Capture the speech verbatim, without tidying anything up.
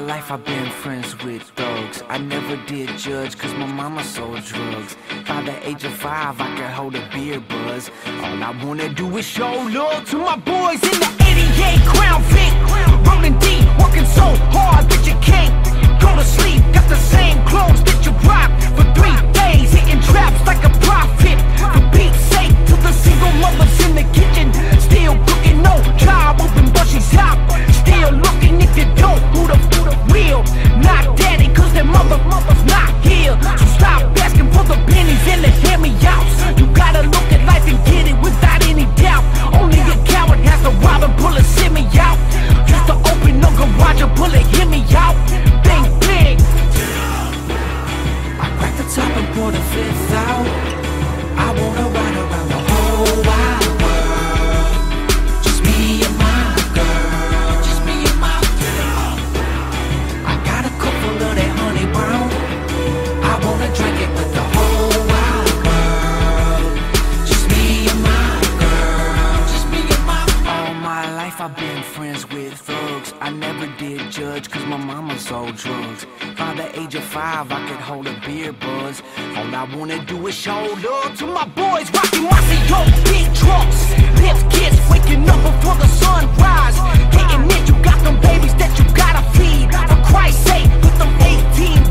my life I've been friends with thugs. I never did judge cause my mama sold drugs. By the age of five I could hold a beer buzz. All I wanna do is show love to my boys in the eighty-eight Crown Vic. Rolling deep, working so hard that you can't go to sleep. Got the same clothes that you rock for three days, hitting traps like a prophet. For Pete's sake, to the single mothers in the kitchen, still cooking, no job open but she's hot. Still looking if you don't do the real. Not daddy cause that mother mother's not here. So stop asking for the pennies and the hear me out. You gotta look at life and get it without any doubt. Only a coward has the wild and pull a shimmy out. Used to open up garage and pull it, hear me out. Bang, bang. I cracked the top and poured a fifth out. I wanna ride around the whole wild world. Just me and my girl. Just me and my girl. I got a cup full of that honey brown. I wanna drink it with the whole wild world. Just me and my girl. Just me and my girl. All my life I've been friends with thugs. I never did judge cause my mama sold drugs. By the age of five, I could hold a beer buzz. All I wanna do is show love to my boys. Rocky Maceo, big trucks, lift kids, waking up before the sunrise. Getting it, you got them babies that you gotta feed. For Christ's sake, put them eighteen